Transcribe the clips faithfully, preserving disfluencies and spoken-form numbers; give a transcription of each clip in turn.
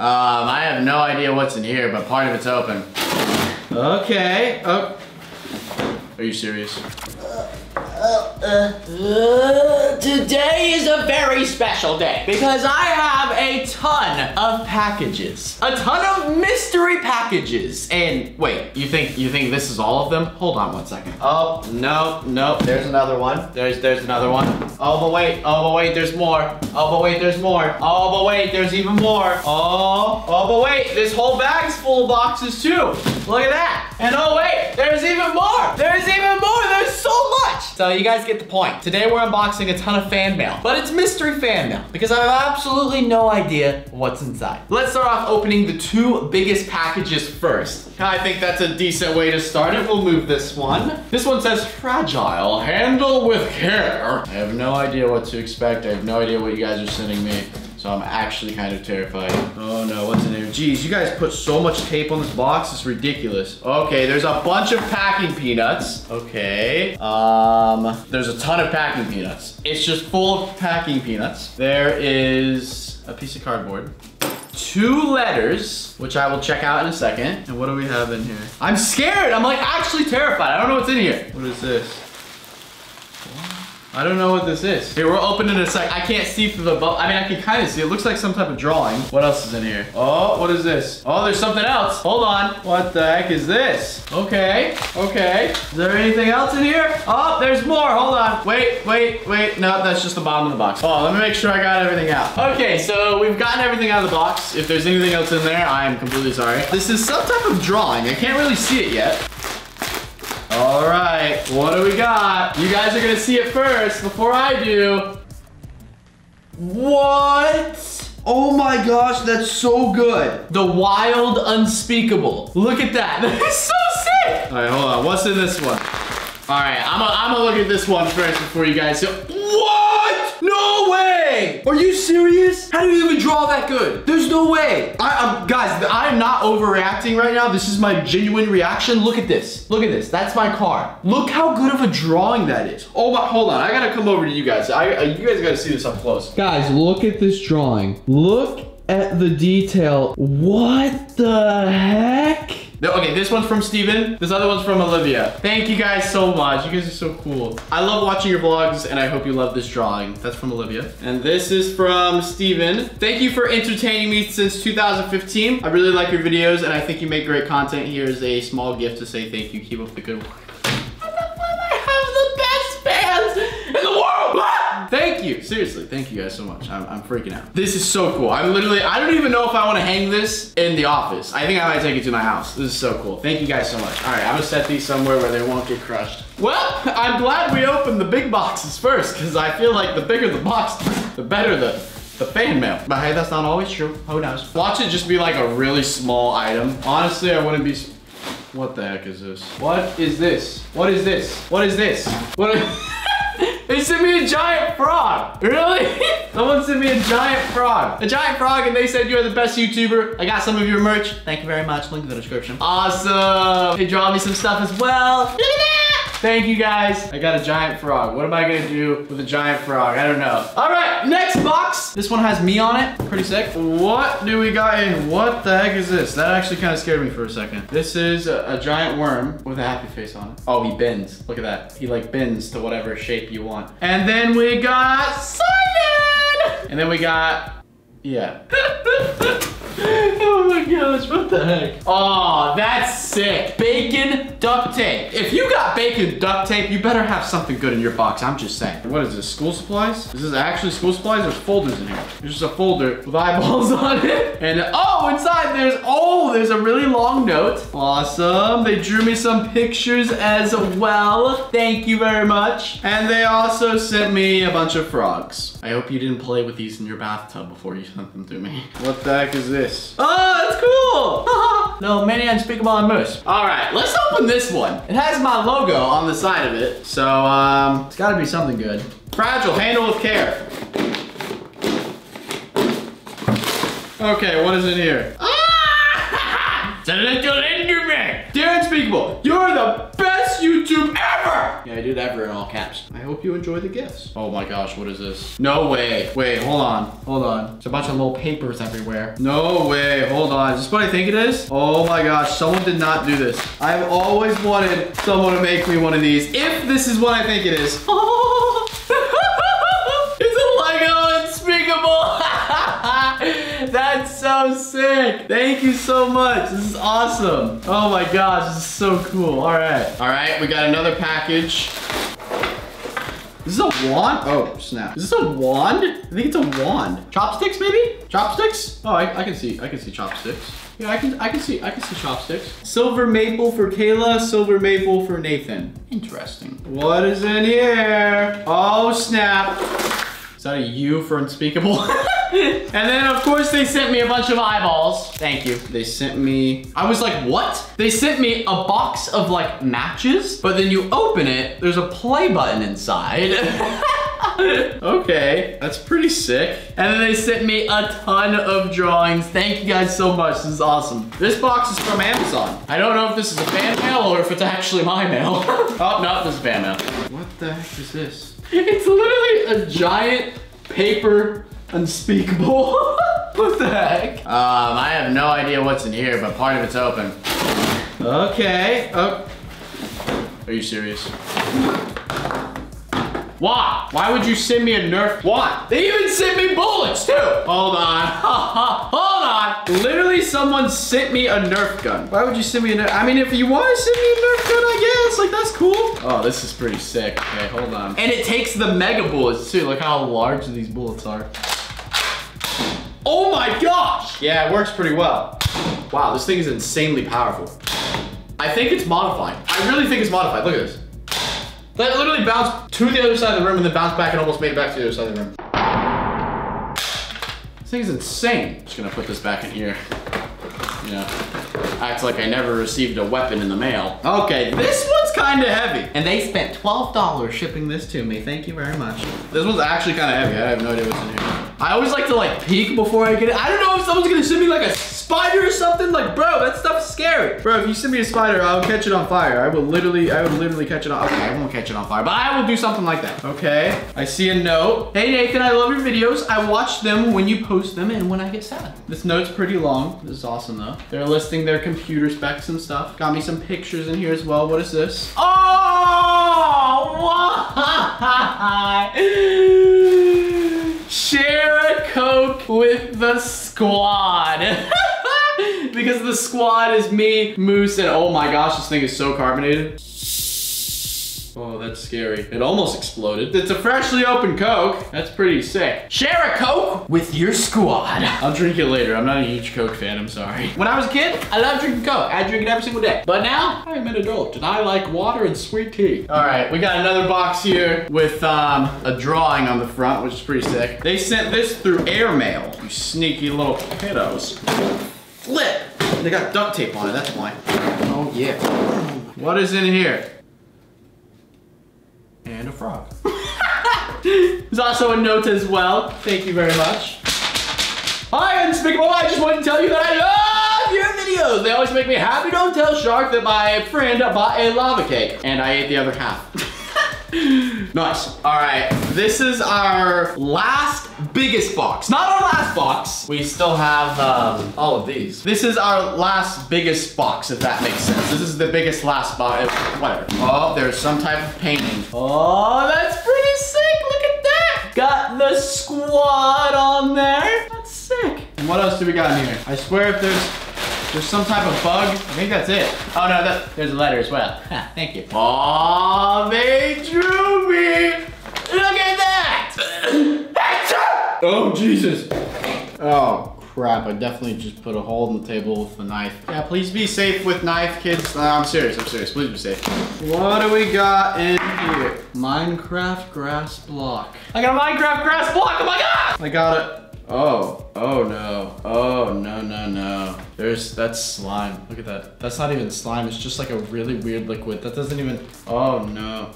Um, I have no idea what's in here, but part of it's open. Okay. Oh. Are you serious? Uh, uh, uh, today is a very special day because I have a ton of packages. A ton of mystery packages. And wait, you think you think this is all of them? Hold on one second. Oh, no, no, there's another one. There's there's another one. Oh, but wait, oh, but wait, there's more. Oh, but wait, there's more. Oh, but wait, there's even more. Oh, oh, but wait, this whole bag's full of boxes too. Look at that. And oh, wait, there's even more. There's even more. There's so much. So you guys get the point. Today we're unboxing a ton of fan mail, but it's mystery fan mail because I have absolutely no idea what's inside. Let's start off opening the two biggest packages first. I think that's a decent way to start it. We'll move this one. This one says fragile, handle with care. I have no idea what to expect. I have no idea what you guys are sending me. So I'm actually kind of terrified. Oh no, what's in there? Jeez, you guys put so much tape on this box, it's ridiculous. Okay, there's a bunch of packing peanuts. Okay. Um, there's a ton of packing peanuts. It's just full of packing peanuts. There is a piece of cardboard. Two letters, which I will check out in a second. And what do we have in here? I'm scared, I'm like actually terrified. I don't know what's in here. What is this? I don't know what this is. Here, we're opening this. Like, I can't see through the bubble. I mean, I can kind of see. It looks like some type of drawing. What else is in here? Oh, what is this? Oh, there's something else. Hold on. What the heck is this? Okay, okay. Is there anything else in here? Oh, there's more. Hold on. Wait, wait, wait. No, that's just the bottom of the box. Oh, let me make sure I got everything out. Okay, so we've gotten everything out of the box. If there's anything else in there, I am completely sorry. This is some type of drawing. I can't really see it yet. All right, what do we got? You guys are gonna see it first before I do. What? Oh my gosh, that's so good. The Wild Unspeakable. Look at that, that is so sick. All right, hold on, what's in this one? All right, I'm gonna I'm look at this one first before you guys do. What? No way! Are you serious? How do you even draw that good? There's no way. I, I'm, guys, I'm not overreacting right now. This is my genuine reaction. Look at this. Look at this. That's my car. Look how good of a drawing that is. Oh my, hold on. I gotta come over to you guys. I, you guys gotta see this up close. Guys, look at this drawing. Look at the detail. What the heck? Okay, this one's from Steven. This other one's from Olivia. Thank you guys so much. You guys are so cool. I love watching your vlogs, and I hope you love this drawing. That's from Olivia. And this is from Steven. Thank you for entertaining me since two thousand fifteen. I really like your videos, and I think you make great content. Here is a small gift to say thank you. Keep up the good work. Thank you. Seriously, thank you guys so much. I'm, I'm freaking out. This is so cool. I'm literally, I don't even know if I want to hang this in the office. I think I might take it to my house. This is so cool. Thank you guys so much. All right, I'm gonna set these somewhere where they won't get crushed. Well, I'm glad we opened the big boxes first because I feel like the bigger the box, the better the the fan mail. But hey, that's not always true. Who knows? Watch it just be like a really small item. Honestly, I wouldn't be. What the heck is this? What is this? What is this? What is this? What? Are... They sent me a giant frog. Really? Someone sent me a giant frog. A giant frog, and they said you're the best YouTuber. I got some of your merch. Thank you very much. Link in the description. Awesome. They draw me some stuff as well. Look at that. Thank you guys. I got a giant frog. What am I gonna do with a giant frog? I don't know. All right, next box. This one has me on it. Pretty sick. What do we got in? What the heck is this? That actually kind of scared me for a second. This is a, a giant worm with a happy face on it. Oh, he bends. Look at that. He like bends to whatever shape you want. And then we got Simon! And then we got, yeah. Oh my gosh, what the heck? Oh, that's sick. Bacon duct tape. If you got bacon duct tape, you better have something good in your box, I'm just saying. What is this, school supplies? Is this actually school supplies? There's folders in here. There's just a folder with eyeballs on it. And oh, inside there's, oh, there's a really long note. Awesome, they drew me some pictures as well. Thank you very much. And they also sent me a bunch of frogs. I hope you didn't play with these in your bathtub before you sent them to me. What the heck is this? Oh, that's cool. No, many unspeakable and Moose. All right, let's open this one. It has my logo on the side of it. So um, it's gotta be something good. Fragile, handle with care. Okay, what is in here? Ah! It's a little Enderman. Dear Unspeakable, you're the best best YouTube ever! Yeah, I did ever in all caps. I hope you enjoy the gifts. Oh my gosh, what is this? No way. Wait, hold on. Hold on. There's a bunch of little papers everywhere. No way. Hold on. Is this what I think it is? Oh my gosh, someone did not do this. I've always wanted someone to make me one of these. If this is what I think it is. Oh. It's a Lego Unspeakable. That's so sick. Thank you so much. This is awesome. Oh my gosh, this is so cool. All right. All right, we got another package. Is this a wand? Oh, snap. Is this a wand? I think it's a wand. Chopsticks, maybe? Chopsticks? Oh, I, I can see. I can see chopsticks. Yeah, I can I can see I can see chopsticks. Silver maple for Kayla, silver maple for Nathan. Interesting. What is in here? Oh, snap. Is that a U for unspeakable? And then, of course, they sent me a bunch of eyeballs. Thank you. They sent me... I was like, what? They sent me a box of, like, matches, but then you open it, there's a play button inside. Okay, that's pretty sick. And then they sent me a ton of drawings. Thank you guys so much. This is awesome. This box is from Amazon. I don't know if this is a fan mail or if it's actually my mail. Oh, no, this is fan mail. What the heck is this? It's literally a giant paper... unspeakable. What the heck? Um, I have no idea what's in here, but part of it's open. Okay. Oh. Are you serious? Why? Why would you send me a Nerf? Why? They even sent me bullets too. Hold on. Hold on. Literally someone sent me a Nerf gun. Why would you send me a Nerf? I mean, if you want to send me a Nerf gun, I guess. Like, that's cool. Oh, this is pretty sick. Okay, hold on. And it takes the mega bullets too. Look how large these bullets are. Oh my gosh. Yeah, it works pretty well. Wow, this thing is insanely powerful. I think it's modified. I really think it's modified. Look at this. That literally bounced to the other side of the room and then bounced back and almost made it back to the other side of the room. This thing's insane. I'm just gonna put this back in here. You know, acts like I never received a weapon in the mail. Okay, this one's kind of heavy. And they spent twelve dollars shipping this to me. Thank you very much. This one's actually kind of heavy. I have no idea what's in here. I always like to like peek before I get it. I don't know if someone's gonna send me like a spider or something. Like, bro, that stuff's scary. Bro, if you send me a spider, I'll catch it on fire. I will literally, I would literally catch it on, okay, I won't catch it on fire, but I will do something like that. Okay, I see a note. Hey, Nathan, I love your videos. I watch them when you post them and when I get sad. This note's pretty long. This is awesome, though. They're listing their computer specs and stuff. Got me some pictures in here as well. What is this? Oh, why? Share a Coke with the squad. Because the squad is me, Moose, and oh my gosh, this thing is so carbonated. Oh, that's scary. It almost exploded. It's a freshly opened Coke. That's pretty sick. Share a Coke with your squad. I'll drink it later. I'm not a huge Coke fan, I'm sorry. When I was a kid, I loved drinking Coke. I drink it every single day. But now, I am an adult and I like water and sweet tea. All right, we got another box here with um, a drawing on the front, which is pretty sick. They sent this through airmail. You sneaky little kiddos. Flip. They got duct tape on it, that's why. Oh yeah. What is in here? And a frog. There's also a note as well. Thank you very much. Hi, Unspeakable. I just wanted to tell you that I love your videos. They always make me happy. Don't tell Shark that my friend bought a lava cake. And I ate the other half. Nice. All right, this is our last biggest box. Not our last box. We still have um, all of these. This is our last biggest box, if that makes sense. This is the biggest last box, whatever. Oh, there's some type of painting. Oh, that's pretty sick. Look at that. Got the squad on there. That's sick. And what else do we got in here? I swear if there's... There's some type of bug. I think that's it. Oh no, that, there's a letter as well. Huh, thank you. Oh, they drew me. Look at that. Oh, Jesus. Oh, crap. I definitely just put a hole in the table with the knife. Yeah, please be safe with knife, kids. No, I'm serious. I'm serious. Please be safe. What do we got in here? Minecraft grass block. I got a Minecraft grass block. Oh my God. I got it. Oh, oh no, oh no, no, no. There's, that's slime, look at that. That's not even slime, it's just like a really weird liquid. That doesn't even, oh no.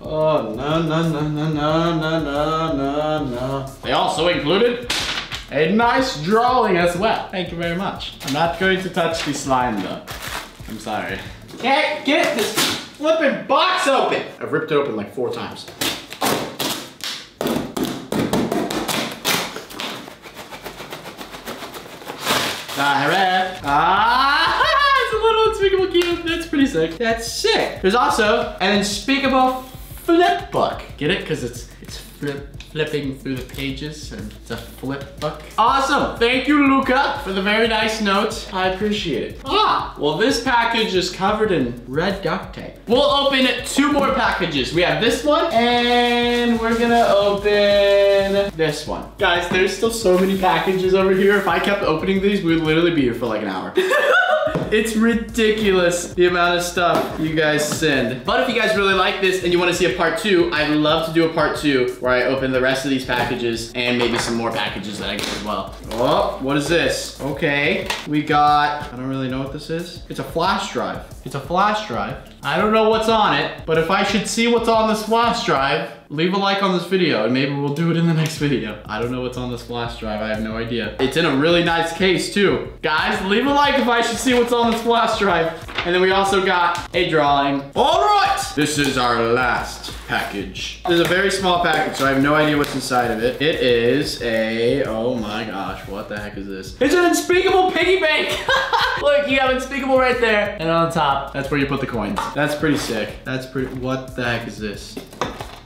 Oh no, no, no, no, no, no, no, no, no. They also included a nice drawing as well. Thank you very much. I'm not going to touch the slime though. I'm sorry. Can't get this. flipping box open. I've ripped it open like four times. Alright. Ah, it's a little unspeakable cube. That's pretty sick. That's sick. There's also an unspeakable flip book. Get it? Because it's it's flip. Flipping through the pages, and it's a flip book. Awesome, thank you, Luca, for the very nice notes. I appreciate it. Ah, well, this package is covered in red duct tape. We'll open two more packages. We have this one, and we're gonna open this one. Guys, there's still so many packages over here. If I kept opening these, we would literally be here for like an hour. It's ridiculous the amount of stuff you guys send. But if you guys really like this and you want to see a part two, I'd love to do a part two where I open the rest of these packages and maybe some more packages that I get as well. Oh, what is this? Okay, we got, I don't really know what this is. It's a flash drive. It's a flash drive. I don't know what's on it, but if I should see what's on this flash drive, leave a like on this video and maybe we'll do it in the next video. I don't know what's on this flash drive. I have no idea. It's in a really nice case too. Guys, leave a like if I should see what's on this flash drive. And then we also got a drawing. All right, this is our last package. This is a very small package, so I have no idea what's inside of it. It is a, oh my gosh, what the heck is this? It's an unspeakable piggy bank. Look, you have unspeakable right there. And on top, that's where you put the coins. That's pretty sick. That's pretty, what the heck is this?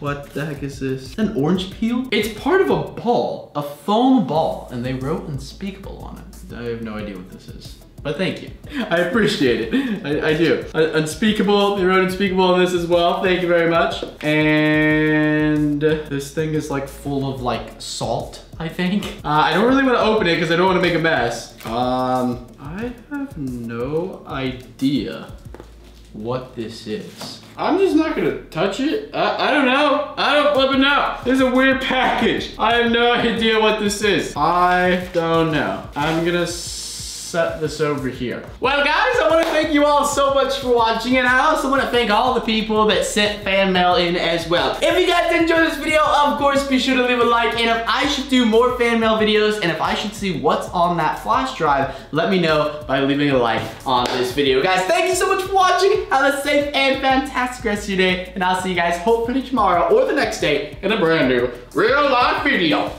What the heck is this? An orange peel? It's part of a ball, a foam ball, and they wrote unspeakable on it. I have no idea what this is, but thank you. I appreciate it, I, I do. Uh, unspeakable, they wrote unspeakable on this as well. Thank you very much. And this thing is like full of like salt, I think. Uh, I don't really want to open it because I don't want to make a mess. Um, I have no idea what this is. I'm just not gonna touch it. I, I don't know. I don't flipping know. This is a weird package. I have no idea what this is. I don't know. I'm gonna set this over here. Well, guys, I want to thank you all so much for watching, and I also want to thank all the people that sent fan mail in as well. If you guys enjoyed this video, of course, be sure to leave a like, and if I should do more fan mail videos, and if I should see what's on that flash drive, let me know by leaving a like on this video. Guys, thank you so much for watching. Have a safe and fantastic rest of your day, and I'll see you guys hopefully tomorrow or the next day in a brand new real life video.